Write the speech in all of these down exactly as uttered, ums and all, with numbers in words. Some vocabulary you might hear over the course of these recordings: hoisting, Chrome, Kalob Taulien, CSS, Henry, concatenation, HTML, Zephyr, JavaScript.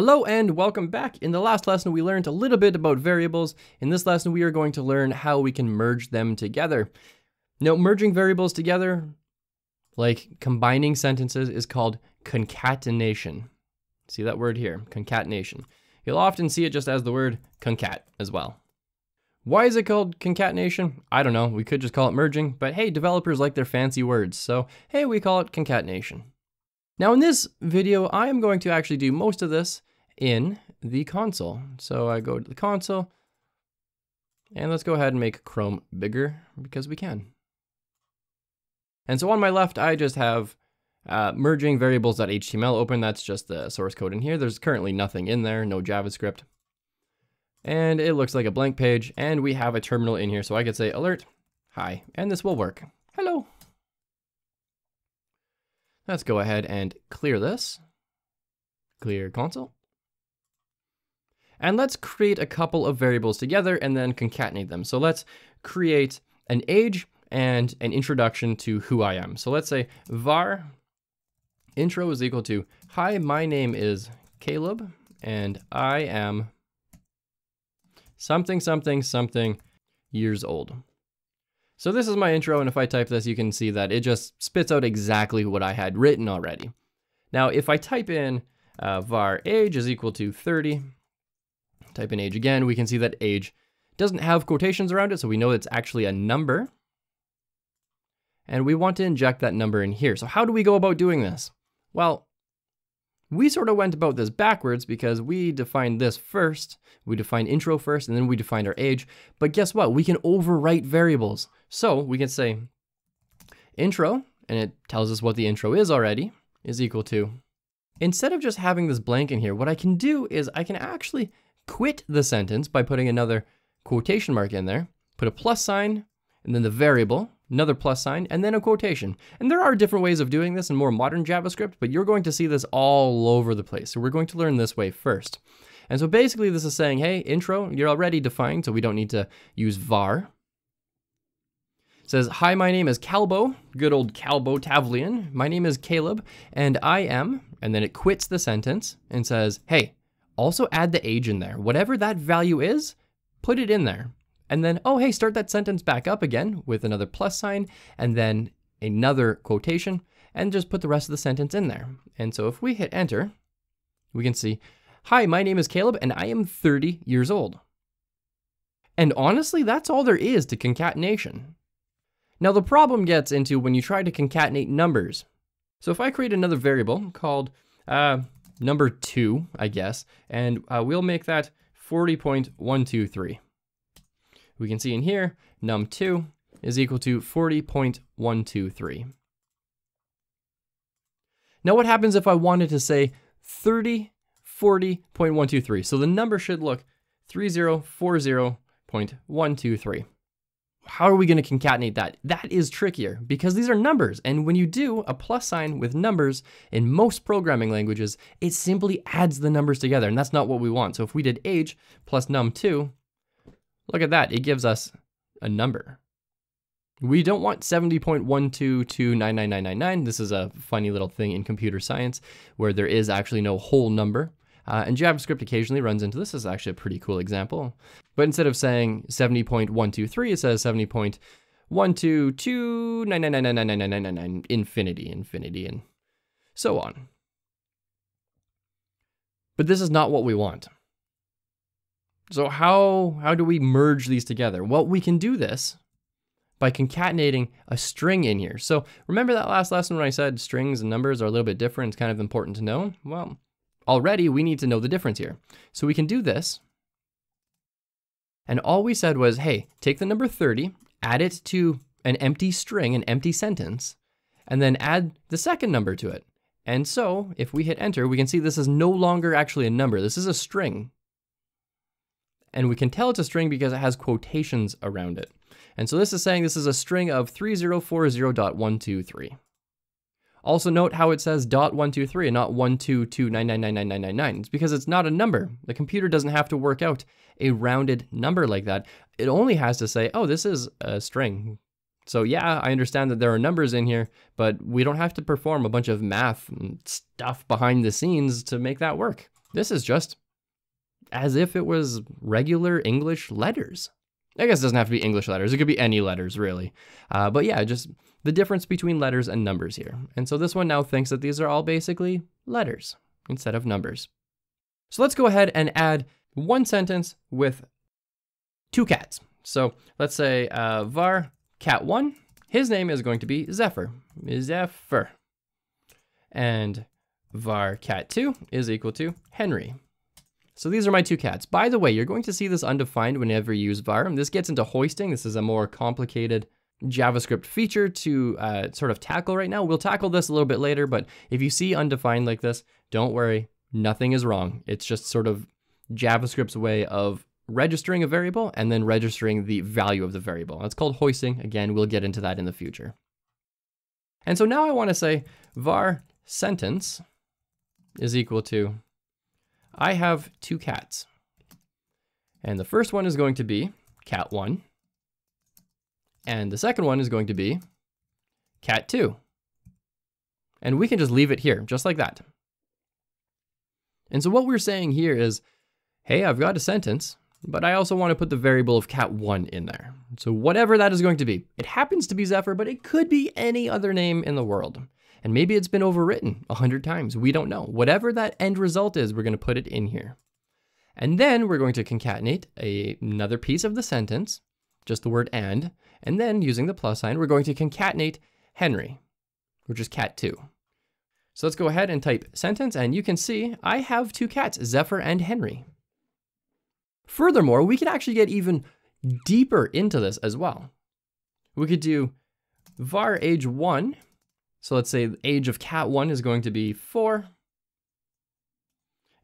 Hello and welcome back. In the last lesson, we learned a little bit about variables. In this lesson, we are going to learn how we can merge them together. Now, merging variables together, like combining sentences, is called concatenation. See that word here, concatenation. You'll often see it just as the word concat as well. Why is it called concatenation? I don't know, we could just call it merging, but hey, developers like their fancy words, so hey, we call it concatenation. Now in this video, I am going to actually do most of this in the console. So I go to the console and let's go ahead and make Chrome bigger because we can. And so on my left, I just have uh, merging variables.html open. That's just the source code in here. There's currently nothing in there, no JavaScript. And it looks like a blank page and we have a terminal in here. So I could say alert, hi, and this will work. Hello. Let's go ahead and clear this, clear console. And let's create a couple of variables together and then concatenate them. So let's create an age and an introduction to who I am. So let's say var intro is equal to, hi, my name is Kalob and I am something, something, something years old. So this is my intro, and if I type this, you can see that it just spits out exactly what I had written already. Now, if I type in uh, var age is equal to thirty, type in age again, we can see that age doesn't have quotations around it, so we know it's actually a number. And we want to inject that number in here. So how do we go about doing this? Well, we sort of went about this backwards because we defined this first, we defined intro first, and then we defined our age. But guess what? We can overwrite variables. So we can say intro, and it tells us what the intro is already, is equal to, instead of just having this blank in here, what I can do is I can actually quit the sentence by putting another quotation mark in there, put a plus sign, and then the variable, another plus sign, and then a quotation. And there are different ways of doing this in more modern JavaScript, but you're going to see this all over the place. So we're going to learn this way first. And so basically this is saying, hey, intro, you're already defined, so we don't need to use var. Says, hi, my name is Kalob, good old Kalob Taulien. My name is Kalob, and I am, and then it quits the sentence and says, hey, also add the age in there. Whatever that value is, put it in there. And then, oh, hey, start that sentence back up again with another plus sign and then another quotation and just put the rest of the sentence in there. And so if we hit enter, we can see, hi, my name is Kalob, and I am thirty years old. And honestly, that's all there is to concatenation. Now the problem gets into when you try to concatenate numbers. So if I create another variable called uh, number two, I guess, and uh, we'll make that forty point one two three. We can see in here, num two is equal to forty point one two three. Now what happens if I wanted to say thirty forty point one two three? So the number should look thirty forty point one two three. How are we going to concatenate that? That is trickier because these are numbers. And when you do a plus sign with numbers in most programming languages, it simply adds the numbers together. And that's not what we want. So if we did age plus num two, look at that. It gives us a number. We don't want seventy point one two two nine nine nine nine nine. This is a funny little thing in computer science where there is actually no whole number. Uh, and JavaScript occasionally runs into this. This is actually a pretty cool example. But instead of saying seventy point one two three, it says seventy point one two two nine nine nine nine nine nine nine nine nine, infinity, infinity, and so on. But this is not what we want. So how, how do we merge these together? Well, we can do this by concatenating a string in here. So remember that last lesson when I said strings and numbers are a little bit different, it's kind of important to know? Well, already we need to know the difference here. So we can do this. And all we said was, hey, take the number thirty, add it to an empty string, an empty sentence, and then add the second number to it. And so if we hit enter, we can see this is no longer actually a number. This is a string. And we can tell it's a string because it has quotations around it. And so this is saying this is a string of thirty forty point one two three. Also note how it says dot one two three and not one two two nine nine nine nine nine nine nine. It's because it's not a number. The computer doesn't have to work out a rounded number like that. It only has to say, oh, this is a string. So yeah, I understand that there are numbers in here, but we don't have to perform a bunch of math and stuff behind the scenes to make that work. This is just as if it was regular English letters. I guess it doesn't have to be English letters. It could be any letters, really. Uh, but yeah, just the difference between letters and numbers here. And so this one now thinks that these are all basically letters instead of numbers. So let's go ahead and add one sentence with two cats. So let's say uh, var cat one, his name is going to be Zephyr, Zephyr. And var cat two is equal to Henry. So these are my two cats. By the way, you're going to see this undefined whenever you use var. This gets into hoisting. This is a more complicated JavaScript feature to uh, sort of tackle right now. We'll tackle this a little bit later, but if you see undefined like this, don't worry, nothing is wrong. It's just sort of JavaScript's way of registering a variable and then registering the value of the variable. That's called hoisting. Again, we'll get into that in the future. And so now I want to say var sentence is equal to, I have two cats. And the first one is going to be cat one. And the second one is going to be cat two. And we can just leave it here, just like that. And so what we're saying here is, hey, I've got a sentence, but I also want to put the variable of cat one in there. So whatever that is going to be, it happens to be Zephyr, but it could be any other name in the world. And maybe it's been overwritten a hundred times. We don't know. Whatever that end result is, we're going to put it in here. And then we're going to concatenate a, another piece of the sentence, just the word and, and then using the plus sign, we're going to concatenate Henry, which is cat two. So let's go ahead and type sentence, and you can see I have two cats, Zephyr and Henry. Furthermore, we can actually get even deeper into this as well. We could do var age one. So let's say the age of cat one is going to be four,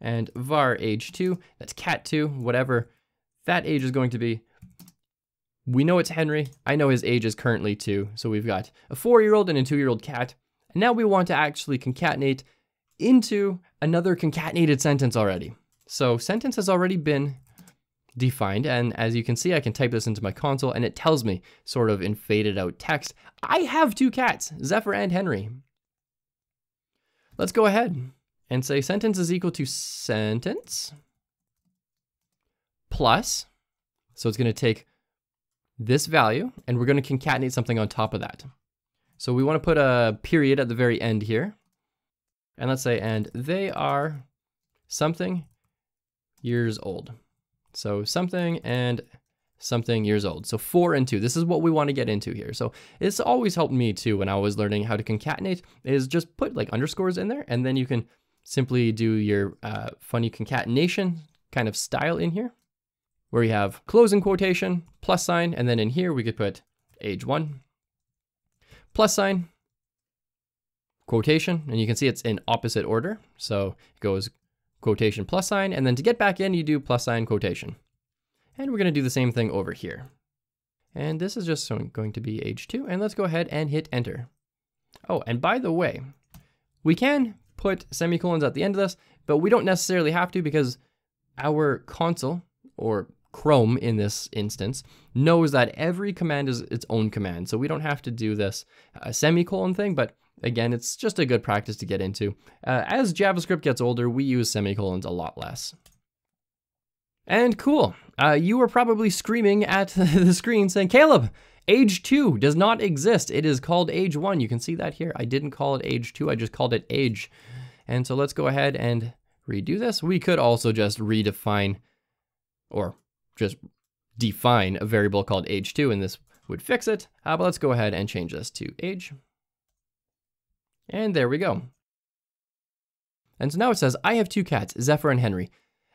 and var age two, that's cat two, whatever that age is going to be. We know it's Henry. I know his age is currently two. So we've got a four-year-old and a two-year-old cat. And now we want to actually concatenate into another concatenated sentence already. So sentence has already been defined. And as you can see, I can type this into my console and it tells me sort of in faded out text, I have two cats, Zephyr and Henry. Let's go ahead and say sentence is equal to sentence plus. So it's going to take this value and we're going to concatenate something on top of that. So we want to put a period at the very end here. And let's say, and they are something years old. So something and something years old. So four and two, this is what we want to get into here. So it's always helped me too when I was learning how to concatenate is just put like underscores in there and then you can simply do your uh, funny concatenation kind of style in here where you have closing quotation, plus sign, and then in here we could put age one, plus sign, quotation, and you can see it's in opposite order. So it goes quotation plus sign, and then to get back in, you do plus sign quotation. And we're gonna do the same thing over here. And this is just going to be age two, and let's go ahead and hit enter. Oh, and by the way, we can put semicolons at the end of this, but we don't necessarily have to because our console, or Chrome in this instance, knows that every command is its own command. So we don't have to do this uh, semicolon thing, but again, it's just a good practice to get into. Uh, as JavaScript gets older, we use semicolons a lot less. And cool, uh, you were probably screaming at the screen saying, Kalob, age two does not exist. It is called age one. You can see that here. I didn't call it age two, I just called it age. And so let's go ahead and redo this. We could also just redefine or just define a variable called age two and this would fix it. Uh, but let's go ahead and change this to age. And there we go. And so now it says, I have two cats, Zephyr and Henry,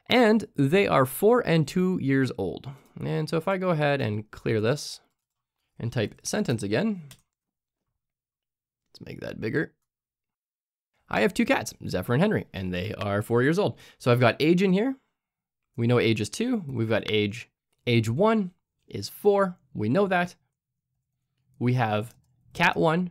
and they are four and two years old. And so if I go ahead and clear this and type sentence again, let's make that bigger. I have two cats, Zephyr and Henry, and they are four years old. So I've got age in here. We know age is two. We've got age, age one is four. We know that. We have cat one.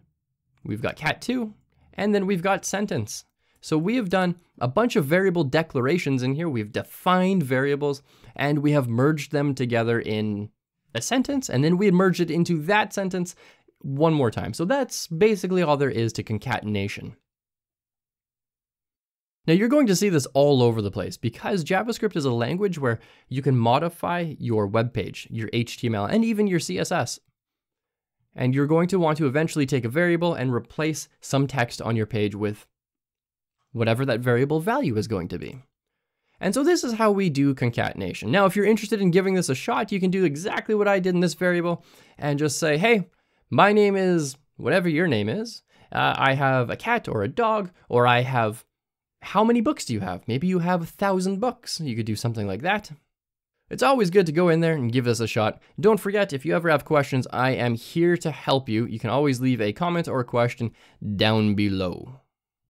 We've got cat two. And then we've got sentence. So we have done a bunch of variable declarations in here. We've defined variables and we have merged them together in a sentence. And then we merged it into that sentence one more time. So that's basically all there is to concatenation. Now you're going to see this all over the place because JavaScript is a language where you can modify your web page, your H T M L, and even your C S S. And you're going to want to eventually take a variable and replace some text on your page with whatever that variable value is going to be. And so this is how we do concatenation. Now, if you're interested in giving this a shot, you can do exactly what I did in this variable and just say, hey, my name is whatever your name is. Uh, I have a cat or a dog, or I have, how many books do you have? Maybe you have a thousand books. You could do something like that. It's always good to go in there and give this a shot. Don't forget, if you ever have questions, I am here to help you. You can always leave a comment or a question down below.